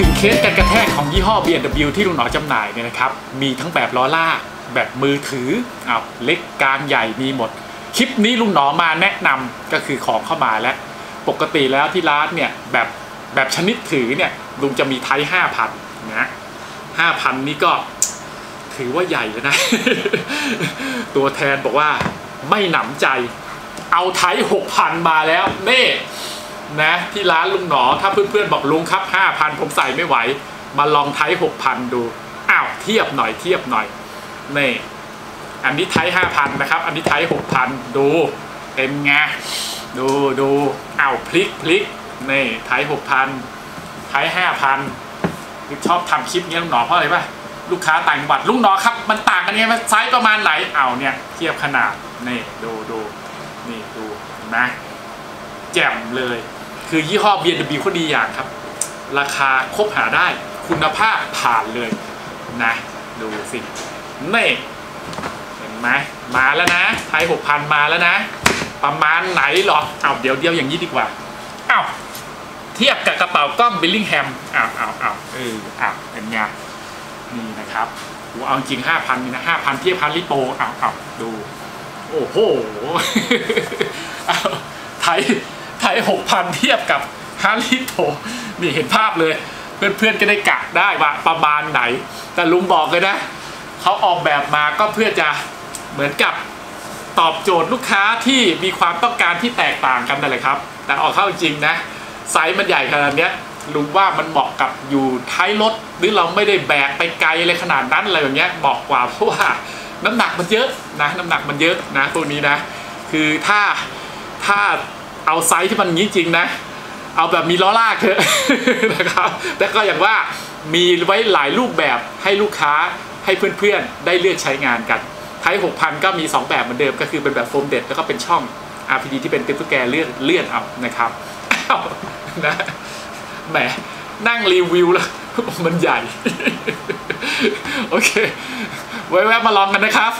ถึงเคสการกระแทกของยี่ห้อ B&W ที่ลุงหนอจำหน่ายเนี่ยนะครับมีทั้งแบบล้อลากแบบมือถือเอาเล็กกลางใหญ่มีหมดคลิปนี้ลุงหนอมาแนะนำก็คือของเข้ามาแล้วปกติแล้วที่ร้านเนี่ยแบบชนิดถือเนี่ยลุงจะมีไทย 5,000 นะ5,000 นี้ก็ถือว่าใหญ่แล้วนะ ตัวแทนบอกว่าไม่หนำใจเอาไทย 6,000 มาแล้วนี่นะที่ร้านลุงหนอถ้าเพื่อนๆบอกลุงครับ 5,000 ผมใส่ไม่ไหวมาลองไทย 6,000 ดูอ้าวเทียบหน่อยนี่อันนี้ไทย 5,000 นะครับอันนี้ไทย 6,000 ดูเต็มไงดูอ้าวพลิกนี่ไทย 6,000 ไทย 5,000 คือชอบทำคลิปนี้ลุงหนอเพราะอะไรป่ะลูกค้าต่างจังหวัดลุงหนอครับมันต่างกันยังไงไซส์ประมาณไหนเอาเนี่ยเทียบขนาดนี่ดูนะแจ่มเลยคือยี่ห้อ B&W ก็ดีอย่างครับราคาคบหาได้คุณภาพผ่านเลยนะดูสินี่เห็นไหมมาแล้วนะไทย 6,000 มาแล้วนะประมาณไหนหรอเอาเดี๋ยวอย่างนี้ดีกว่าเอาเทียบกับกระเป๋ากล้องบิลลิงแฮมเอาเป็นไงนี่นะครับเอาจริง 5,000 นี่นะ 5,000 เทียบพันลิโปเอาดูโอ้โหไทย 6,000 เทียบกับฮาริโปนี่เห็นภาพเลยเพื่อนๆก็ได้กะได้ว่าประมาณไหนแต่ลุงบอกเลยนะเขาออกแบบมาก็เพื่อจะเหมือนกับตอบโจทย์ลูกค้าที่มีความต้องการที่แตกต่างกันนั่นแหละครับแต่ออกเข้าจริงนะไซส์มันใหญ่ขนาดนี้ลุงว่ามันเหมาะกับอยู่ท้ายรถหรือเราไม่ได้แบกไปไกลอะไรขนาดนั้นอะไรแบบนี้เหมาะกว่าเพราะว่าน้ำหนักมันเยอะนะพวกนี้นะคือถ้าเอาไซส์ที่มันงี้จริงนะเอาแบบมีล้อลากเถอะนะครับแล้วก็อย่างว่ามีไว้หลายรูปแบบให้ลูกค้าให้เพื่อนๆได้เลือกใช้งานกันไทย 6,000 ก็มี2แบบเหมือนเดิมก็คือเป็นแบบโฟมเด็ดแล้วก็เป็นช่อง RPD ที่เป็นตุ๊กแกเลื่อนเอานะครับนะแหมนั่งรีวิวแล้วมันใหญ่โอเคไว้แวะมาลองกันนะครับ